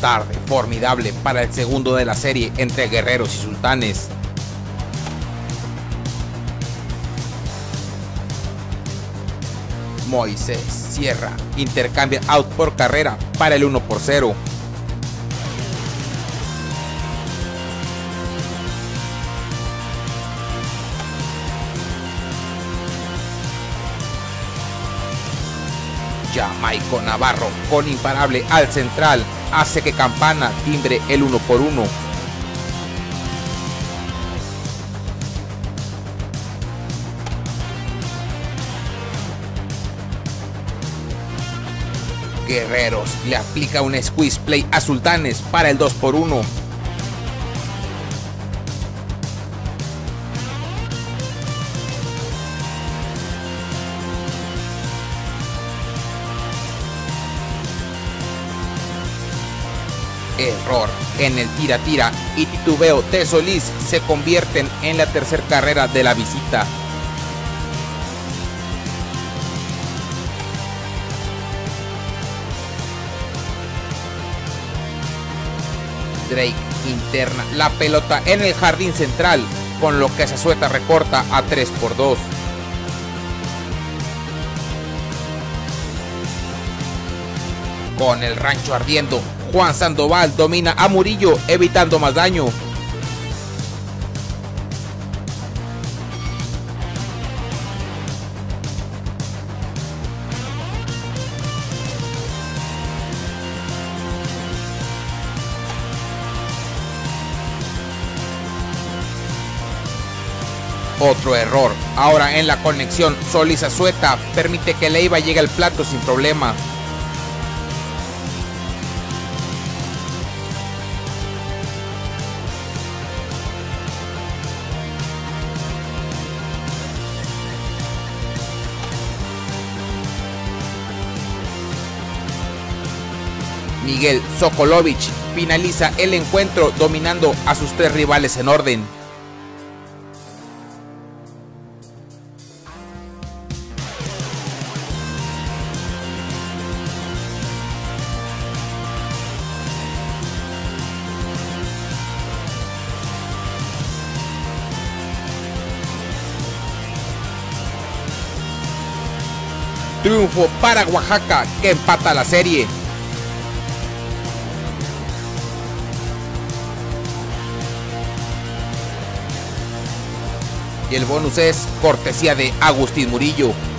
Tarde formidable para el segundo de la serie entre guerreros y sultanes. Moisés cierra, intercambia out por carrera para el 1-0. Yamaico Navarro con imparable al central hace que Campana timbre el 1-1. Guerreros le aplica un squeeze play a Sultanes para el 2-1. Error en el tira-tira y titubeo de Solís se convierten en la tercera carrera de la visita. Drake interna la pelota en el jardín central, con lo que Zazueta recorta a 3-2. Con el rancho ardiendo, Juan Sandoval domina a Murillo evitando más daño. Otro error, ahora en la conexión Solís-Zazueta permite que Leiva llegue al plato sin problema. Miguel Sokolovich finaliza el encuentro dominando a sus tres rivales en orden. Triunfo para Oaxaca, que empata la serie. Y el bonus es cortesía de Agustín Murillo.